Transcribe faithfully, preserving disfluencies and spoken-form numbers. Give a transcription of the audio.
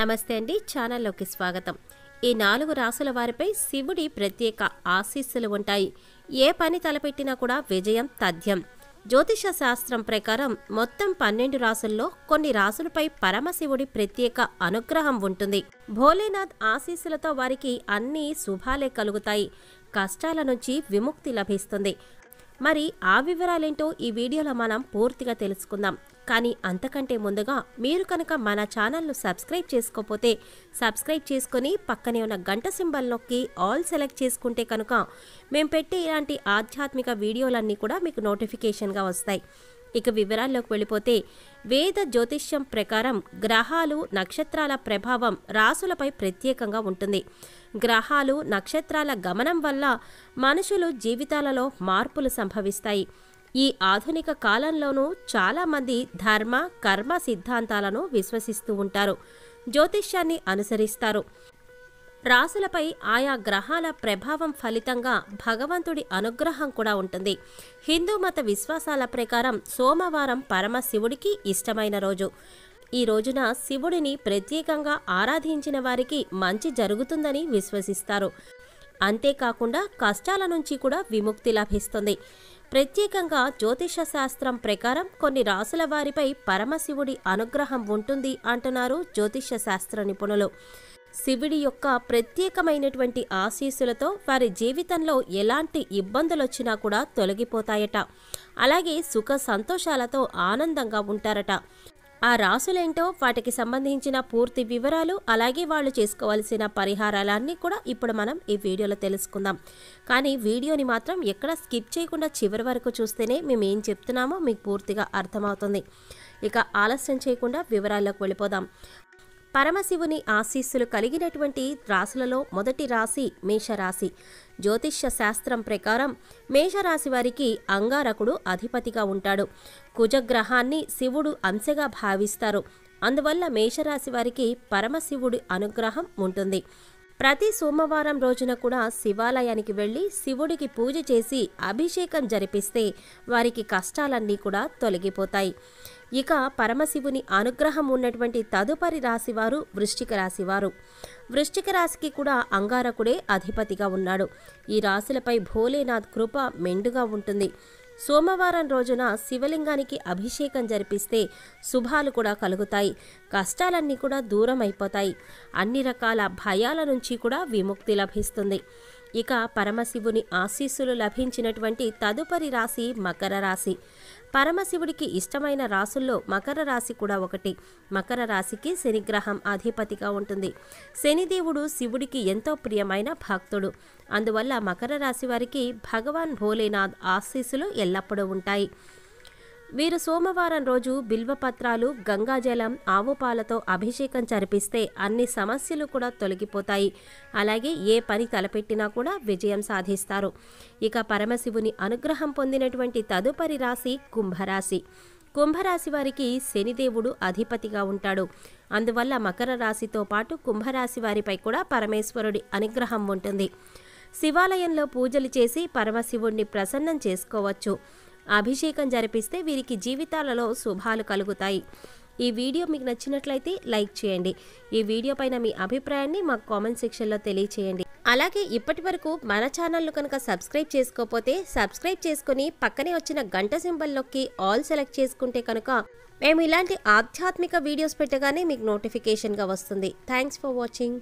నమస్తే అండి, ఛానల్లోకి స్వాగతం। ఈ నాలుగు రాసుల వారిపై శివుడి ప్రత్యేక ఆశీస్సులు ఉంటాయి। ఏ పని తలపెట్టినా కూడా విజయం తథ్యం। జ్యోతిష శాస్త్రం ప్రకారం మొత్తం పన్నెండు రాసుల్లో కొన్ని రాసులపై పరమశివుడి ప్రత్యేక అనుగ్రహం ఉంటుంది। భోలేనాథ్ ఆశీస్సులతో వారికి అన్ని శుభాలే కలుగుతాయి, కష్టాల నుంచి విముక్తి లభిస్తుంది। మరి ఆ వివరాలేంటో ఈ వీడియోలో మనం పూర్తిగా తెలుసుకుందాం। కానీ అంతకంటే ముందుగా మీరు కనుక మన ఛానల్ను సబ్స్క్రైబ్ చేసుకోకపోతే సబ్స్క్రైబ్ చేసుకొని పక్కనే ఉన్న గంట సింబల్ నొక్కి ఆల్ సెలెక్ట్ చేసుకుంటే కనుక మేము పెట్టే ఇలాంటి ఆధ్యాత్మిక వీడియోలన్నీ కూడా మీకు నోటిఫికేషన్గా వస్తాయి। ఇక వివరాల్లోకి వెళ్ళిపోతే వేద జ్యోతిష్యం ప్రకారం గ్రహాలు నక్షత్రాల ప్రభావం రాసులపై ప్రత్యేకంగా ఉంటుంది। గ్రహాలు నక్షత్రాల గమనం వల్ల మనుషులు జీవితాలలో మార్పులు సంభవిస్తాయి। ఈ ఆధునిక కాలంలోనూ చాలామంది ధర్మ కర్మ సిద్ధాంతాలను విశ్వసిస్తూ ఉంటారు, జ్యోతిష్యాన్ని అనుసరిస్తారు। రాసులపై ఆయా గ్రహాల ప్రభావం ఫలితంగా భగవంతుడి అనుగ్రహం కూడా ఉంటుంది। హిందూ మత విశ్వాసాల ప్రకారం సోమవారం పరమశివుడికి ఇష్టమైన రోజు। ఈ రోజున శివుడిని ప్రత్యేకంగా ఆరాధించిన వారికి మంచి జరుగుతుందని విశ్వసిస్తారు। అంతేకాకుండా కష్టాల నుంచి కూడా విముక్తి లభిస్తుంది। ప్రత్యేకంగా జ్యోతిష శాస్త్రం ప్రకారం కొన్ని రాసుల వారిపై పరమశివుడి అనుగ్రహం ఉంటుంది అంటున్నారు జ్యోతిష శాస్త్ర నిపుణులు। శివుడి యొక్క ప్రత్యేకమైనటువంటి ఆశీస్సులతో వారి జీవితంలో ఎలాంటి ఇబ్బందులు వచ్చినా కూడా తొలగిపోతాయట, అలాగే సుఖ సంతోషాలతో ఆనందంగా ఉంటారట। ఆ రాసులేంటో వాటికి సంబంధించిన పూర్తి వివరాలు అలాగే వాళ్ళు చేసుకోవాల్సిన పరిహారాలన్నీ కూడా ఇప్పుడు మనం ఈ వీడియోలో తెలుసుకుందాం। కానీ వీడియోని మాత్రం ఎక్కడ స్కిప్ చేయకుండా చివరి వరకు చూస్తేనే మేము ఏం చెప్తున్నామో మీకు పూర్తిగా అర్థమవుతుంది। ఇక ఆలస్యం చేయకుండా వివరాల్లోకి వెళ్ళిపోదాం। పరమశివుని ఆశీస్సులు కలిగినటువంటి రాసులలో మొదటి రాశి మేషరాశి। జ్యోతిష్య శాస్త్రం ప్రకారం మేషరాశి వారికి అంగారకుడు అధిపతిగా ఉంటాడు। కుజగ్రహాన్ని శివుడు అంశగా భావిస్తారు, అందువల్ల మేషరాశి వారికి పరమశివుడి అనుగ్రహం ఉంటుంది। ప్రతి సోమవారం రోజున కూడా శివాలయానికి వెళ్ళి శివుడికి పూజ చేసి అభిషేకం జరిపిస్తే వారికి కష్టాలన్నీ కూడా తొలగిపోతాయి। ఇక పరమశివుని అనుగ్రహం ఉన్నటువంటి తదుపరి రాశివారు వృశ్చిక రాశివారు। వృశ్చిక రాశికి కూడా అంగారకుడే అధిపతిగా ఉన్నాడు। ఈ రాశులపై భోలేనాథ్ కృప మెండుగా ఉంటుంది। సోమవారం రోజున శివలింగానికి అభిషేకం జరిపిస్తే శుభాలు కూడా కలుగుతాయి, కష్టాలన్నీ కూడా దూరం అయిపోతాయి, అన్ని రకాల భయాల నుంచి కూడా విముక్తి లభిస్తుంది। ఇక పరమశివుని ఆశీస్సులు లభించినటువంటి తదుపరి రాశి మకర రాశి। పరమశివుడికి ఇష్టమైన రాసుల్లో మకర రాశి కూడా ఒకటి। మకర రాశికి శనిగ్రహం అధిపతిగా ఉంటుంది। శనిదేవుడు శివుడికి ఎంతో ప్రియమైన భక్తుడు, అందువల్ల మకర రాశి వారికి భగవాన్ భోలేనాథ్ ఆశీస్సులు ఎల్లప్పుడూ ఉంటాయి। వీరు సోమవారం రోజు బిల్వపత్రాలు, గంగాజలం, ఆవు పాలతో అభిషేకం జరిపిస్తే అన్ని సమస్యలు కూడా తొలగిపోతాయి, అలాగే ఏ పని తలపెట్టినా కూడా విజయం సాధిస్తారు। ఇక పరమశివుని అనుగ్రహం పొందినటువంటి తదుపరి రాశి కుంభరాశి। కుంభరాశి వారికి శనిదేవుడు అధిపతిగా ఉంటాడు, అందువల్ల మకర రాశితో పాటు కుంభరాశి వారిపై కూడా పరమేశ్వరుడి అనుగ్రహం ఉంటుంది। శివాలయంలో పూజలు చేసి పరమశివుణ్ణి ప్రసన్నం చేసుకోవచ్చు, అభిషేకం జరిపిస్తే వీరికి జీవితాలలో శుభాలు కలుగుతాయి। ఈ వీడియో మీకు నచ్చినట్లయితే లైక్ చేయండి, ఈ వీడియో పైన మీ అభిప్రాయాన్ని మాకు కామెంట్ సెక్షన్లో తెలియచేయండి। అలాగే ఇప్పటి వరకు మన ఛానల్ను కనుక సబ్స్క్రైబ్ చేసుకోకపోతే సబ్స్క్రైబ్ చేసుకుని పక్కనే వచ్చిన గంట సింబల్లోకి ఆల్ సెలెక్ట్ చేసుకుంటే కనుక మేము ఇలాంటి ఆధ్యాత్మిక వీడియోస్ పెట్టగానే మీకు నోటిఫికేషన్గా వస్తుంది। Thanks for watching.